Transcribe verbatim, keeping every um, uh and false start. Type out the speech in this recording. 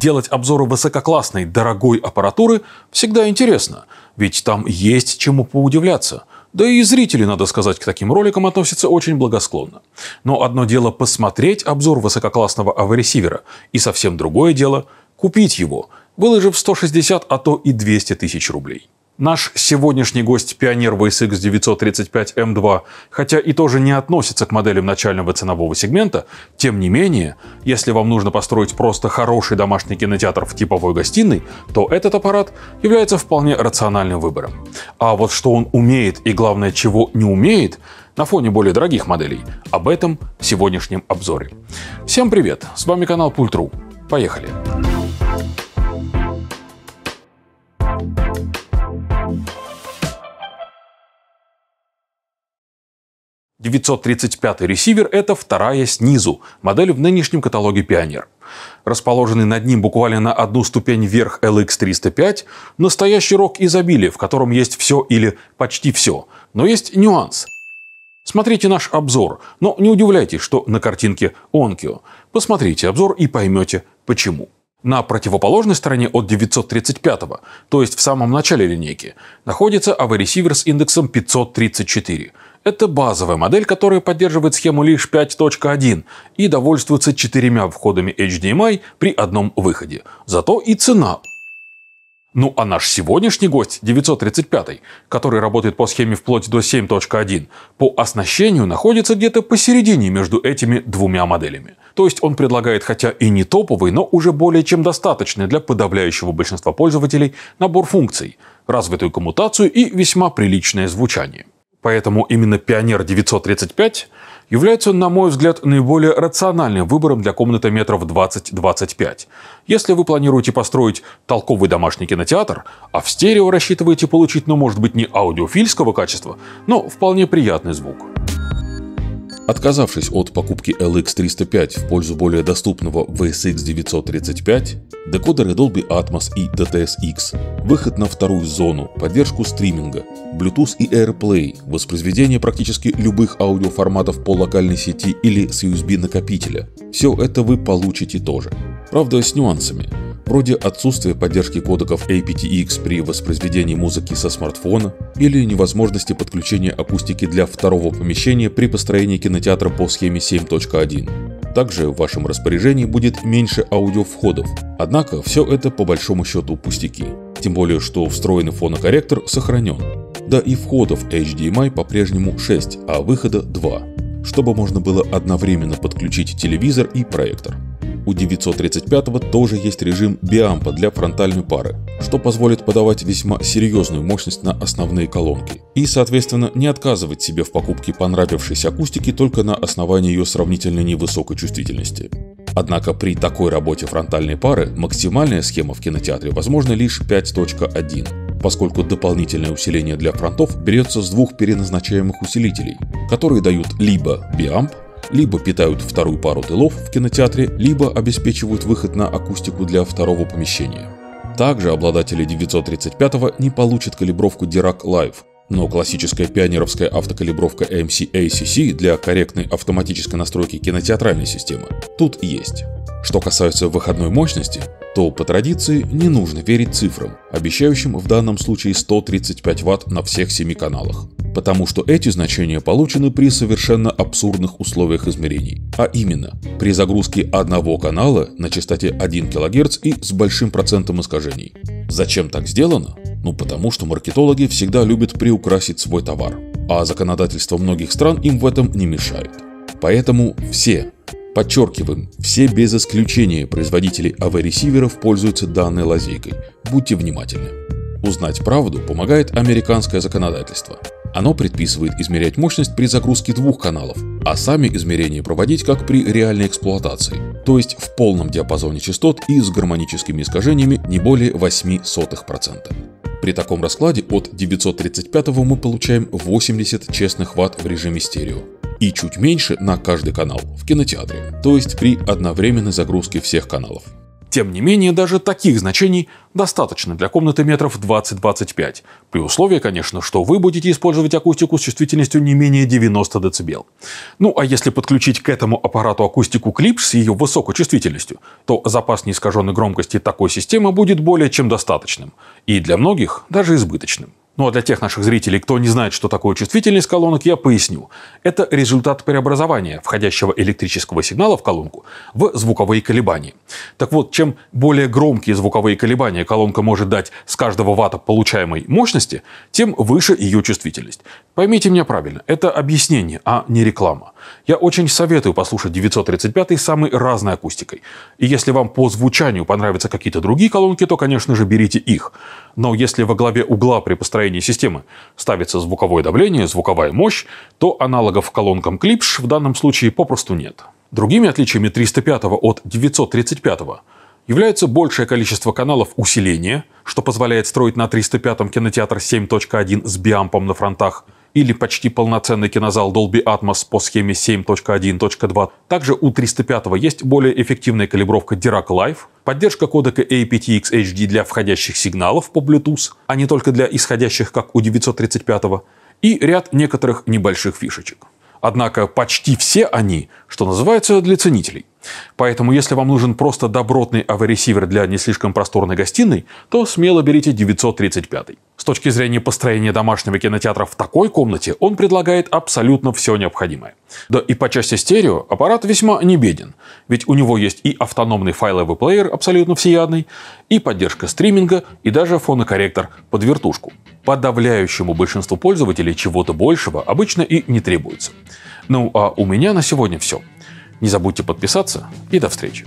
делать обзоры высококлассной, дорогой аппаратуры всегда интересно, ведь там есть чему поудивляться. Да и зрители, надо сказать, к таким роликам относятся очень благосклонно. Но одно дело посмотреть обзор высококлассного авиаресивера, и совсем другое дело купить его, выложив сто шестьдесят, а то и двести тысяч рублей. Наш сегодняшний гость Pioneer ви эс икс девятьсот тридцать пять эм два, хотя и тоже не относится к моделям начального ценового сегмента, тем не менее, если вам нужно построить просто хороший домашний кинотеатр в типовой гостиной, то этот аппарат является вполне рациональным выбором. А вот что он умеет и, главное, чего не умеет на фоне более дорогих моделей, об этом в сегодняшнем обзоре. Всем привет, с вами канал Пульт точка ру, поехали! девятьсот тридцать пятый ресивер — это вторая снизу модель в нынешнем каталоге Pioneer. Расположенный над ним буквально на одну ступень вверх эл икс триста пять, настоящий рог изобилия, в котором есть все или почти все, но есть нюанс. Смотрите наш обзор, но не удивляйтесь, что на картинке Onkyo. Посмотрите обзор и поймете почему. На противоположной стороне от девятьсот тридцать пятого, то есть в самом начале линейки, находится авиаресивер с индексом пятьсот тридцать четыре. Это базовая модель, которая поддерживает схему лишь пять точка один и довольствуется четырьмя входами эйч ди эм ай при одном выходе. Зато и цена. Ну а наш сегодняшний гость, девятьсот тридцать пятый, который работает по схеме вплоть до семь точка один, по оснащению находится где-то посередине между этими двумя моделями. То есть он предлагает хотя и не топовый, но уже более чем достаточный для подавляющего большинства пользователей набор функций, развитую коммутацию и весьма приличное звучание. Поэтому именно Pioneer девятьсот тридцать пять является, на мой взгляд, наиболее рациональным выбором для комнаты метров двадцать — двадцать пять. Если вы планируете построить толковый домашний кинотеатр, а в стерео рассчитываете получить, ну, может быть, не аудиофильского качества, но вполне приятный звук. Отказавшись от покупки эл икс триста пять в пользу более доступного ви эс икс девятьсот тридцать пять, декодеры Dolby Atmos и ди ти эс-X, выход на вторую зону, поддержку стриминга, Bluetooth и AirPlay, воспроизведение практически любых аудиоформатов по локальной сети или с ю эс би-накопителя — все это вы получите тоже. Правда, с нюансами. Вроде отсутствия поддержки кодеков aptX при воспроизведении музыки со смартфона или невозможности подключения акустики для второго помещения при построении кинотеатра по схеме семь точка один. Также в вашем распоряжении будет меньше аудиовходов, однако все это по большому счету пустяки, тем более что встроенный фонокорректор сохранен. Да и входов эйч ди эм ай по-прежнему шесть, а выхода два, чтобы можно было одновременно подключить телевизор и проектор. У девятьсот тридцать пятого тоже есть режим биампа для фронтальной пары, что позволит подавать весьма серьезную мощность на основные колонки и, соответственно, не отказывать себе в покупке понравившейся акустики только на основании ее сравнительно невысокой чувствительности. Однако при такой работе фронтальной пары максимальная схема в кинотеатре возможна лишь пять точка один, поскольку дополнительное усиление для фронтов берется с двух переназначаемых усилителей, которые дают либо биамп, либо питают вторую пару тылов в кинотеатре, либо обеспечивают выход на акустику для второго помещения. Также обладатели девятьсот тридцать пятого не получат калибровку Dirac Live, но классическая пионеровская автокалибровка эм си эй си си для корректной автоматической настройки кинотеатральной системы тут есть. Что касается выходной мощности, то по традиции не нужно верить цифрам, обещающим в данном случае сто тридцать пять ватт на всех семи каналах, потому что эти значения получены при совершенно абсурдных условиях измерений, а именно при загрузке одного канала на частоте один килогерц и с большим процентом искажений. Зачем так сделано? Ну потому что маркетологи всегда любят приукрасить свой товар, а законодательство многих стран им в этом не мешает. Поэтому все, подчеркиваем, все без исключения производители авиаресиверов пользуются данной лазейкой, будьте внимательны. Узнать правду помогает американское законодательство. Оно предписывает измерять мощность при загрузке двух каналов, а сами измерения проводить как при реальной эксплуатации, то есть в полном диапазоне частот и с гармоническими искажениями не более ноль целых ноль восемь сотых процента. При таком раскладе от девятьсот тридцать пятого мы получаем восемьдесят честных ватт в режиме стерео и чуть меньше на каждый канал в кинотеатре, то есть при одновременной загрузке всех каналов. Тем не менее, даже таких значений достаточно для комнаты метров двадцать — двадцать пять, при условии, конечно, что вы будете использовать акустику с чувствительностью не менее девяноста децибел. Ну а если подключить к этому аппарату акустику Klipsch с ее высокой чувствительностью, то запас неискаженной громкости такой системы будет более чем достаточным, и для многих даже избыточным. Ну а для тех наших зрителей, кто не знает, что такое чувствительность колонок, я поясню. Это результат преобразования входящего электрического сигнала в колонку в звуковые колебания. Так вот, чем более громкие звуковые колебания колонка может дать с каждого ватта получаемой мощности, тем выше ее чувствительность. Поймите меня правильно, это объяснение, а не реклама. Я очень советую послушать девятьсот тридцать пятый с самой разной акустикой. И если вам по звучанию понравятся какие-то другие колонки, то, конечно же, берите их. Но если во главе угла при построении системы ставится звуковое давление, звуковая мощь, то аналогов колонкам Klipsch в данном случае попросту нет. Другими отличиями триста пятого от девятьсот тридцать пятого является большее количество каналов усиления, что позволяет строить на триста пятом кинотеатр семь точка один с биампом на фронтах или почти полноценный кинозал Dolby Atmos по схеме семь точка один точка два. Также у триста пятого есть более эффективная калибровка Dirac Live, поддержка кодека апт икс эйч ди для входящих сигналов по Bluetooth, а не только для исходящих, как у девятьсот тридцать пятого, и ряд некоторых небольших фишечек. Однако почти все они, что называется, для ценителей. Поэтому если вам нужен просто добротный авиаресивер для не слишком просторной гостиной, то смело берите девятьсот тридцать пятый. С точки зрения построения домашнего кинотеатра в такой комнате он предлагает абсолютно все необходимое. Да и по части стерео аппарат весьма не беден, ведь у него есть и автономный файловый плеер абсолютно всеядный, и поддержка стриминга, и даже фонокорректор под вертушку. Подавляющему большинству пользователей чего-то большего обычно и не требуется. Ну а у меня на сегодня все. Не забудьте подписаться и до встречи.